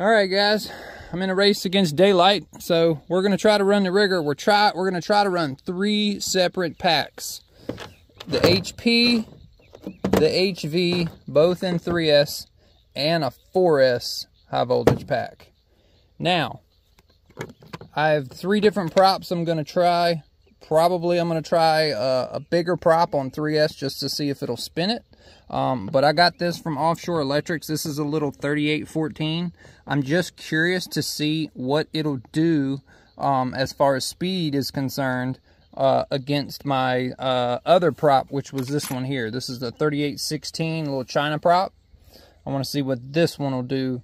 All right, guys, I'm in a race against daylight, so we're going to try to run the rigger. We're going to try to run three separate packs. The HP, the HV, both in 3S, and a 4S high voltage pack. Now, I have three different props I'm going to try. Probably I'm going to try a bigger prop on 3S just to see if it'll spin it. But I got this from Offshore Electrics. This is a little 3814. I'm just curious to see what it'll do as far as speed is concerned against my other prop, which was this one here. This is the 3816 little China prop. I want to see what this one will do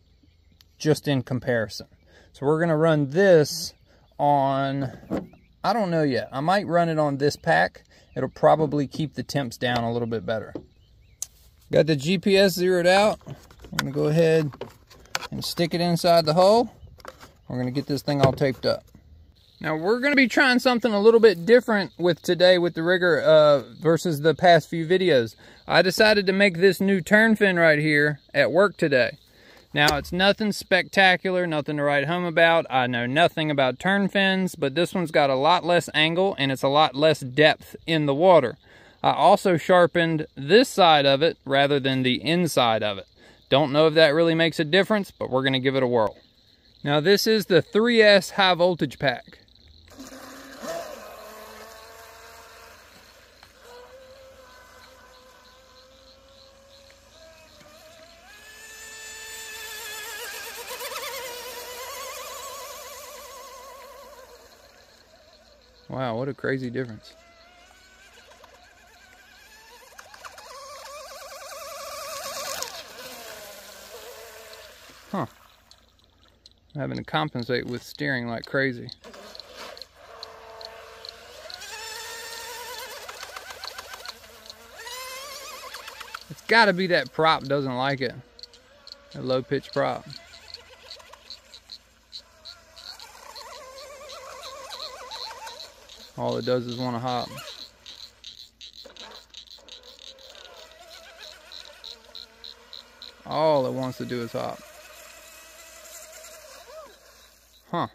just in comparison. So we're going to run this on... I don't know yet. I might run it on this pack. It'll probably keep the temps down a little bit better. Got the GPS zeroed out. I'm going to go ahead and stick it inside the hole. We're going to get this thing all taped up. Now we're going to be trying something a little bit different with today with the rigger versus the past few videos. I decided to make this new turn fin right here at work today. Now, it's nothing spectacular, nothing to write home about. I know nothing about turn fins, but this one's got a lot less angle and it's a lot less depth in the water. I also sharpened this side of it rather than the inside of it. Don't know if that really makes a difference, but we're going to give it a whirl. Now, this is the 3S high voltage pack. Wow, what a crazy difference. Huh. I'm having to compensate with steering like crazy. It's gotta be that prop doesn't like it. A low pitch prop. All it does is want to hop. All it wants to do is hop. Huh.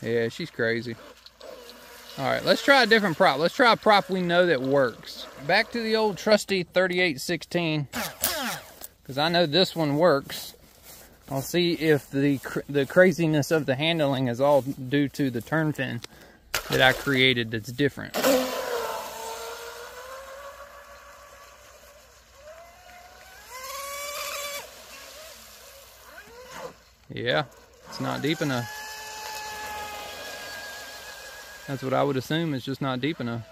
Yeah, she's crazy. All right, let's try a different prop. Let's try a prop we know that works. Back to the old trusty 3816. Because I know this one works. I'll see if the craziness of the handling is all due to the turn fin that I created that's different. Yeah, it's not deep enough. That's what I would assume, it's just not deep enough.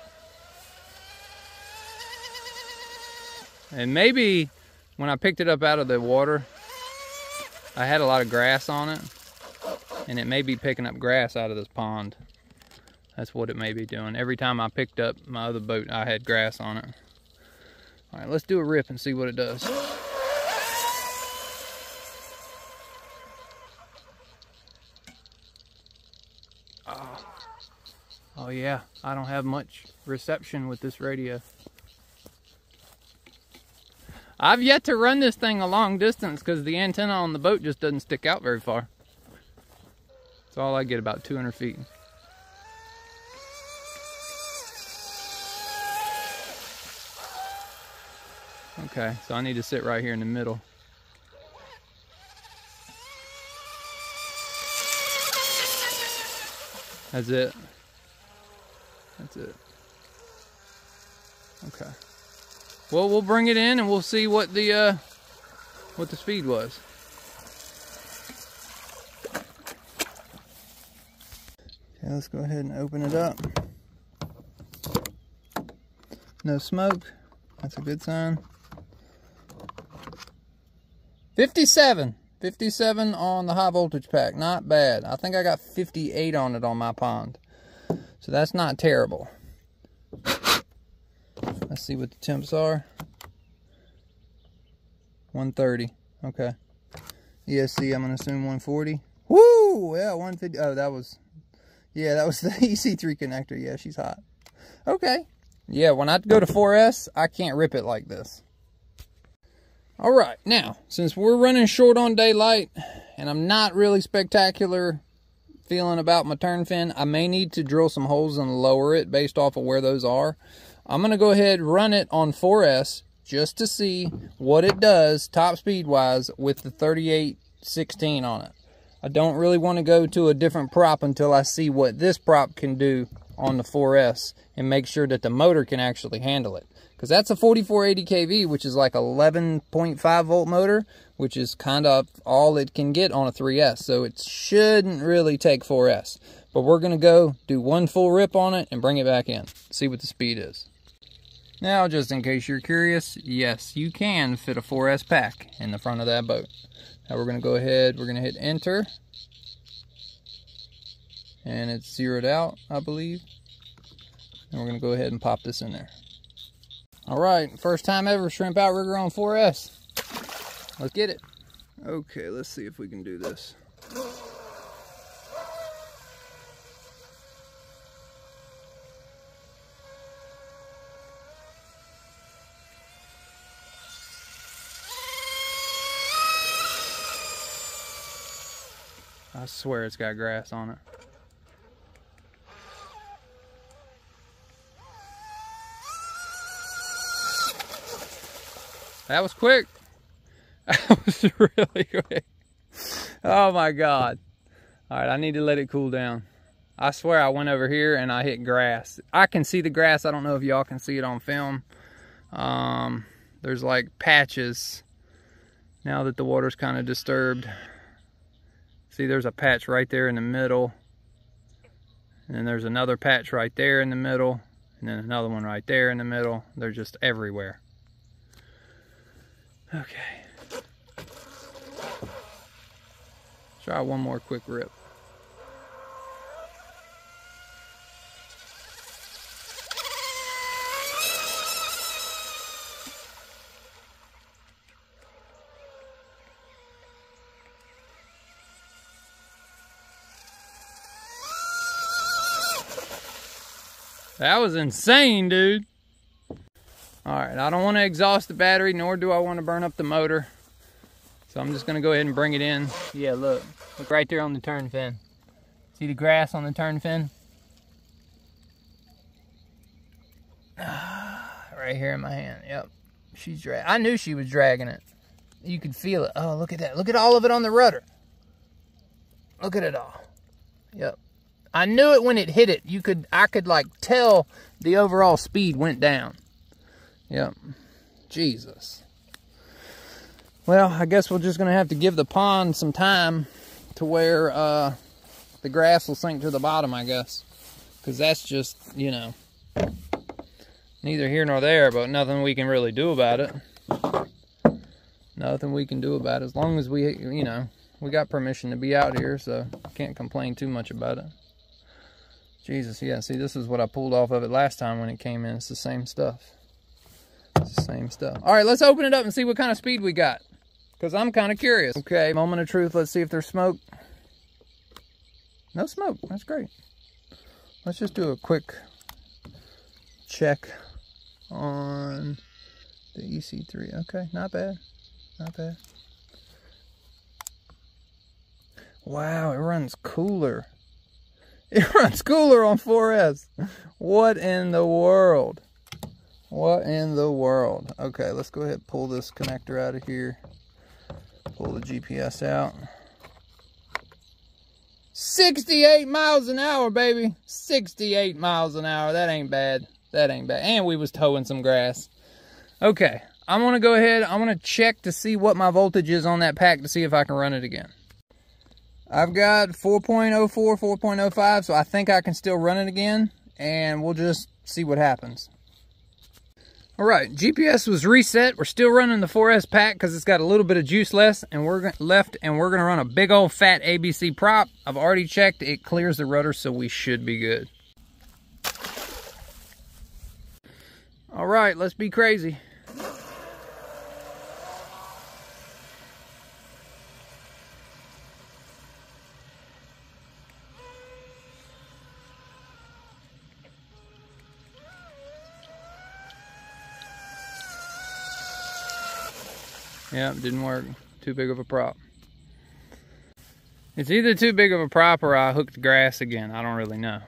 And maybe... when I picked it up out of the water, I had a lot of grass on it, and it may be picking up grass out of this pond. That's what it may be doing. Every time I picked up my other boat, I had grass on it. All right, let's do a rip and see what it does. Oh yeah, I don't have much reception with this radio. I've yet to run this thing a long distance because the antenna on the boat just doesn't stick out very far. That's all I get, about 200 feet. Okay, so I need to sit right here in the middle. That's it. That's it. Okay. Well, we'll bring it in and we'll see what the speed was. Okay, let's go ahead and open it up. No smoke. That's a good sign. 57. 57 on the high voltage pack. Not bad. I think I got 58 on it on my pond. So that's not terrible. Let's see what the temps are. 130. Okay. ESC, I'm going to assume 140. Woo! Yeah, 150. Oh, that was... yeah, that was the EC3 connector. Yeah, she's hot. Okay. Yeah, when I go to 4S, I can't rip it like this. All right, now, since we're running short on daylight, and I'm not really spectacular feeling about my turn fin, I may need to drill some holes and lower it based off of where those are. I'm going to go ahead and run it on 4S just to see what it does top speed-wise with the 3816 on it. I don't really want to go to a different prop until I see what this prop can do on the 4S and make sure that the motor can actually handle it. Because that's a 4480 kV, which is like 11.5 volt motor, which is kind of all it can get on a 3S. So it shouldn't really take 4S. But we're going to go do one full rip on it and bring it back in. See what the speed is. Now, just in case you're curious, yes, you can fit a 4S pack in the front of that boat. Now we're going to go ahead, we're going to hit enter. And it's zeroed out, I believe. And we're going to go ahead and pop this in there. All right, first time ever shrimp outrigger on 4S. Let's get it. Okay, let's see if we can do this. I swear it's got grass on it. That was quick. That was really quick. Oh my God. All right, I need to let it cool down. I swear I went over here and I hit grass. I can see the grass. I don't know if y'all can see it on film. There's like patches now that the water's kind of disturbed. See, there's a patch right there in the middle. And then there's another patch right there in the middle. And then another one right there in the middle. They're just everywhere. Okay. Try one more quick rip. That was insane, dude. Alright, I don't want to exhaust the battery, nor do I want to burn up the motor. So I'm just going to go ahead and bring it in. Yeah, look. Look right there on the turn fin. See the grass on the turn fin? Right here in my hand. Yep. She's dragging. I knew she was dragging it. You could feel it. Oh, look at that. Look at all of it on the rudder. Look at it all. Yep. I knew it when it hit it. I could like tell the overall speed went down. Yep. Jesus. Well, I guess we're just going to have to give the pond some time to where the grass will sink to the bottom, I guess. Because that's just, you know, neither here nor there, but nothing we can really do about it. Nothing we can do about it. As long as we, you know, we got permission to be out here, so can't complain too much about it. Jesus, yeah, see, this is what I pulled off of it last time when it came in. It's the same stuff. It's the same stuff. All right, let's open it up and see what kind of speed we got, because I'm kind of curious. Okay, moment of truth. Let's see if there's smoke. No smoke. That's great. Let's just do a quick check on the EC3. Okay, not bad. Not bad. Wow, it runs cooler. It runs cooler on 4S. What in the world? What in the world? Okay, let's go ahead and pull this connector out of here. Pull the GPS out. 68 miles an hour, baby. 68 miles an hour. That ain't bad. That ain't bad. And we was towing some grass. Okay, I'm going to go ahead. I'm going to check to see what my voltage is on that pack to see if I can run it again. I've got 4.04, 4.05, so I think I can still run it again. And we'll just see what happens. Alright, GPS was reset. We're still running the 4S pack because it's got a little bit of juice left, and we're going to run a big old fat ABC prop. I've already checked. It clears the rudder, so we should be good. Alright, let's be crazy. Yeah, it didn't work. Too big of a prop. It's either too big of a prop or I hooked grass again. I don't really know.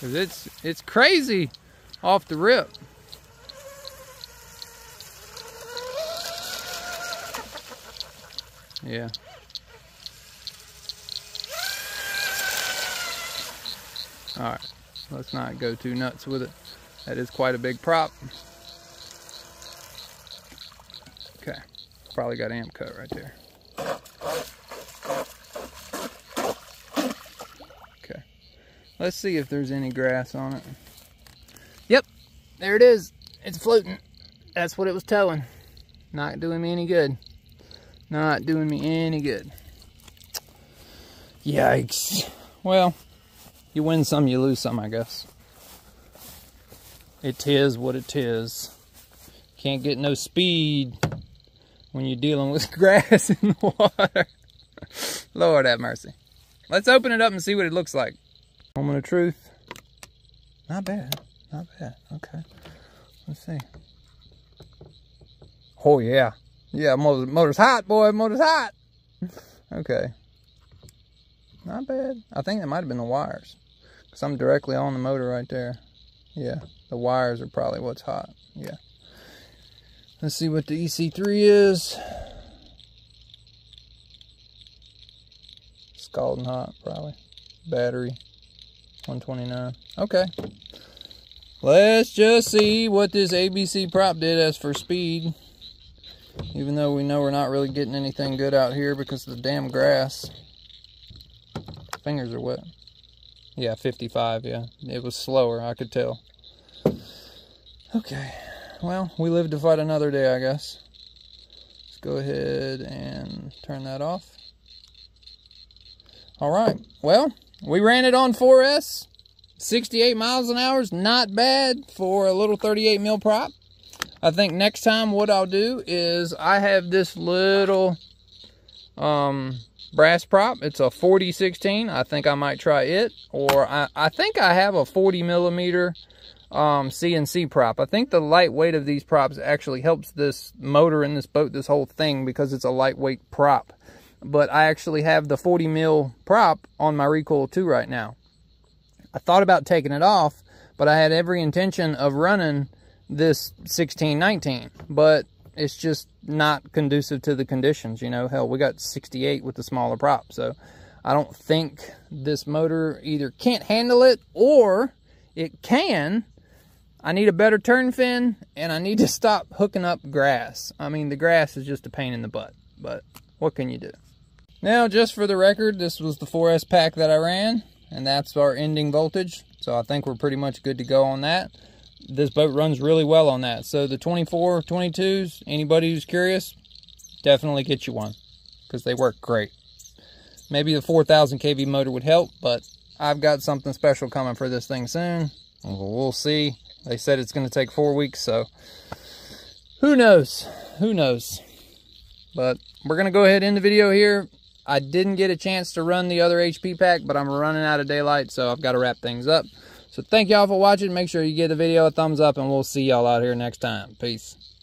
Cause it's crazy off the rip. Yeah. All right, let's not go too nuts with it. That is quite a big prop. Okay, probably got amp cut right there. Okay, let's see if there's any grass on it. Yep, there it is. It's floating. That's what it was towing. Not doing me any good. Not doing me any good. Yikes. Well, you win some, you lose some, I guess. It is what it is. Can't get no speed when you're dealing with grass in the water. Lord have mercy. Let's open it up and see what it looks like. Moment of truth. Not bad. Not bad. Okay. Let's see. Oh, yeah. Yeah, motor's hot, boy. Motor's hot. Okay. Not bad. I think that might have been the wires. Because I'm directly on the motor right there. Yeah, the wires are probably what's hot. Yeah. Let's see what the EC3 is. Scalding hot, probably. Battery, 129. Okay. Let's just see what this ABC prop did as for speed. Even though we know we're not really getting anything good out here because of the damn grass. Fingers are wet. Yeah, 55, yeah. It was slower, I could tell. Okay. Well, we live to fight another day, I guess. Let's go ahead and turn that off. All right. Well, we ran it on 4S. 68 miles an hour is not bad for a little 38 mil prop. I think next time what I'll do is I have this little brass prop. It's a 40-16. I think I might try it. Or I think I have a 40 millimeter CNC prop. I think the lightweight of these props actually helps this motor in this boat, this whole thing, because it's a lightweight prop. But I actually have the 40 mil prop on my recoil 2 right now. I thought about taking it off, but I had every intention of running this 16-19, but it's just not conducive to the conditions. You know, hell, we got 68 with the smaller prop, so I don't think this motor either can't handle it, or it can. I need a better turn fin, and I need to stop hooking up grass. I mean, the grass is just a pain in the butt, but what can you do? Now, just for the record, this was the 4S pack that I ran, and that's our ending voltage, so I think we're pretty much good to go on that. This boat runs really well on that. So the 24, 22s, anybody who's curious, definitely get you one because they work great. Maybe the 4,000 kV motor would help, but I've got something special coming for this thing soon. We'll see. They said it's going to take 4 weeks, so who knows? Who knows? But we're going to go ahead and end the video here. I didn't get a chance to run the other HP pack, but I'm running out of daylight, so I've got to wrap things up. So thank y'all for watching. Make sure you give the video a thumbs up, and we'll see y'all out here next time. Peace.